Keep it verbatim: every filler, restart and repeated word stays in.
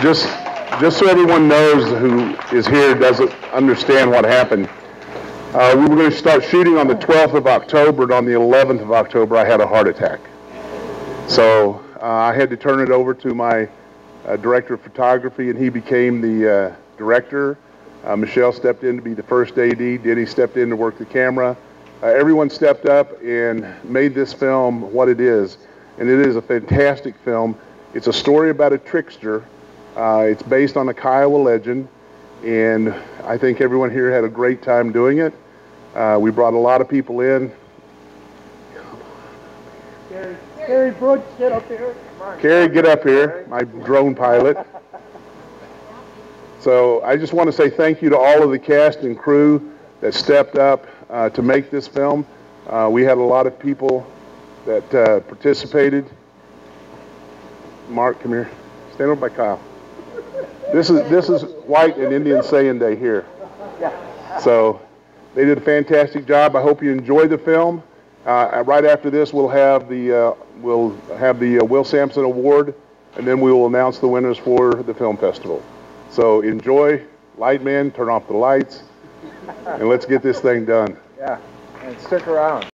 Just, just so everyone knows who is here doesn't understand what happened. Uh, we were going to start shooting on the twelfth of October, and on the eleventh of October, I had a heart attack. So uh, I had to turn it over to my uh, director of photography, and he became the uh, director. Uh, Michelle stepped in to be the first A D. Denny stepped in to work the camera. Uh, everyone stepped up and made this film what it is, and it is a fantastic film. It's a story about a trickster. Uh, it's based on a Kiowa legend, and I think everyone here had a great time doing it. Uh, we brought a lot of people in. Gary, Gary Brooks, get up here. Gary, get up here, my drone pilot. So I just want to say thank you to all of the cast and crew that stepped up uh, to make this film. Uh, we had a lot of people that uh, participated. Mark, come here. Stand over by Kyle. This is this is White and Indian Saynday here. So they did a fantastic job. I hope you enjoyed the film. Uh, right after this, we'll have the uh, we'll have the uh, Will Sampson Award, and then we will announce the winners for the film festival. So enjoy. Light man, turn off the lights, and let's get this thing done. Yeah, and stick around.